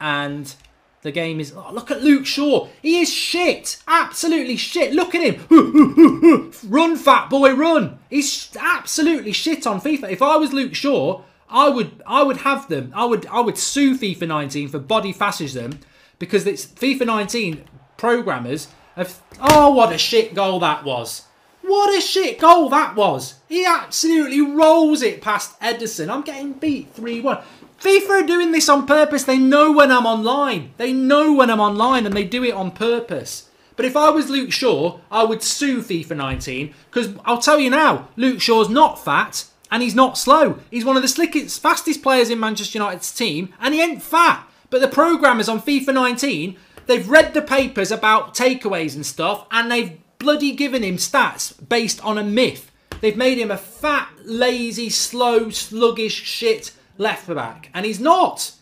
and the game is... Oh, look at Luke Shaw. He is shit. Absolutely shit. Look at him. Run, fat boy, run. He's absolutely shit on FIFA. If I was Luke Shaw, I would have them. I would sue FIFA 19 for body fascism, because it's FIFA 19 programmers have... Oh, what a shit goal that was. What a shit goal that was. He absolutely rolls it past Edison. I'm getting beat 3-1. FIFA are doing this on purpose. They know when I'm online. They know when I'm online, and they do it on purpose. But if I was Luke Shaw, I would sue FIFA 19, because I'll tell you now, Luke Shaw's not fat and he's not slow. He's one of the slickest, fastest players in Manchester United's team, and he ain't fat. But the programmers on FIFA 19, they've read the papers about takeaways and stuff, and they've bloody given him stats based on a myth. They've made him a fat, lazy, slow, sluggish shit left back, and he's not.